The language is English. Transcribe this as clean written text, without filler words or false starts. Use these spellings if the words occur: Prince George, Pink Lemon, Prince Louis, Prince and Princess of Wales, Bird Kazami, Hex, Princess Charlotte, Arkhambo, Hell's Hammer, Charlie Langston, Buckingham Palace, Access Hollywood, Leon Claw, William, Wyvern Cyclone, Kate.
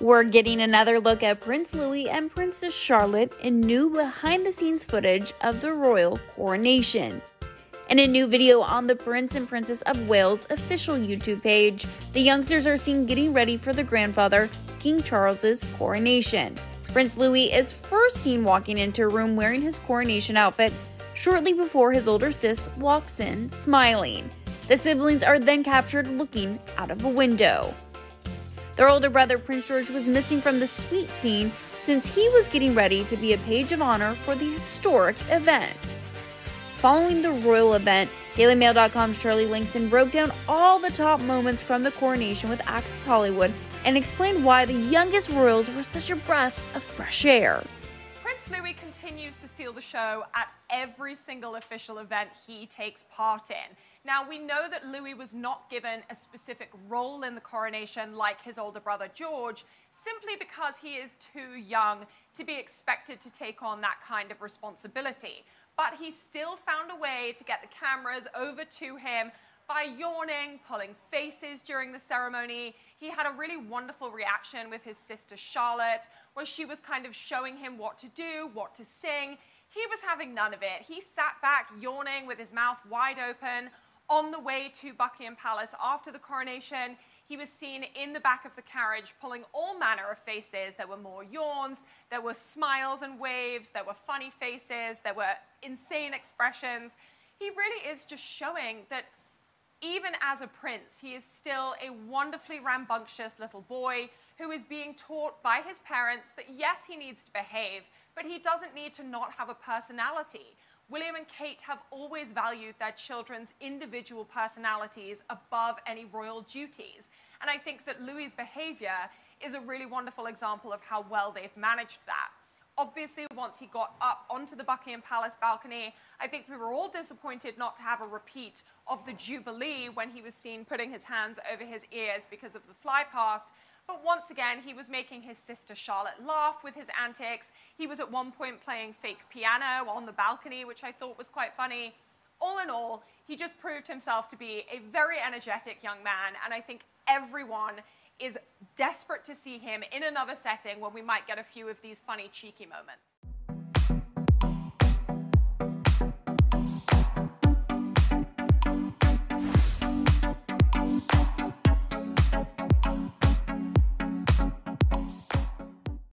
We're getting another look at Prince Louis and Princess Charlotte in new behind-the-scenes footage of the royal coronation. In a new video on the Prince and Princess of Wales official YouTube page, the youngsters are seen getting ready for their grandfather, King Charles's coronation. Prince Louis is first seen walking into a room wearing his coronation outfit shortly before his older sis walks in, smiling. The siblings are then captured looking out of a window. Their older brother, Prince George, was missing from the suite scene since he was getting ready to be a page of honor for the historic event. Following the royal event, DailyMail.com's Charlie Langston broke down all the top moments from the coronation with Access Hollywood and explained why the youngest royals were such a breath of fresh air. Prince Louis continues to steal the show at every single official event he takes part in. Now, we know that Louis was not given a specific role in the coronation like his older brother George, simply because he is too young to be expected to take on that kind of responsibility. But he still found a way to get the cameras over to him by yawning, pulling faces during the ceremony. He had a really wonderful reaction with his sister Charlotte, where she was kind of showing him what to do, what to sing. He was having none of it. He sat back yawning with his mouth wide open. On the way to Buckingham Palace after the coronation, he was seen in the back of the carriage pulling all manner of faces. There were more yawns, there were smiles and waves, there were funny faces, there were insane expressions. He really is just showing that even as a prince, he is still a wonderfully rambunctious little boy who is being taught by his parents that yes, he needs to behave, but he doesn't need to not have a personality. William and Kate have always valued their children's individual personalities above any royal duties. And I think that Louis's behavior is a really wonderful example of how well they've managed that. Obviously, once he got up onto the Buckingham Palace balcony, I think we were all disappointed not to have a repeat of the Jubilee when he was seen putting his hands over his ears because of the fly past. But once again, he was making his sister Charlotte laugh with his antics. He was at one point playing fake piano on the balcony, which I thought was quite funny. All in all, he just proved himself to be a very energetic young man, and I think everyone is desperate to see him in another setting where we might get a few of these funny, cheeky moments.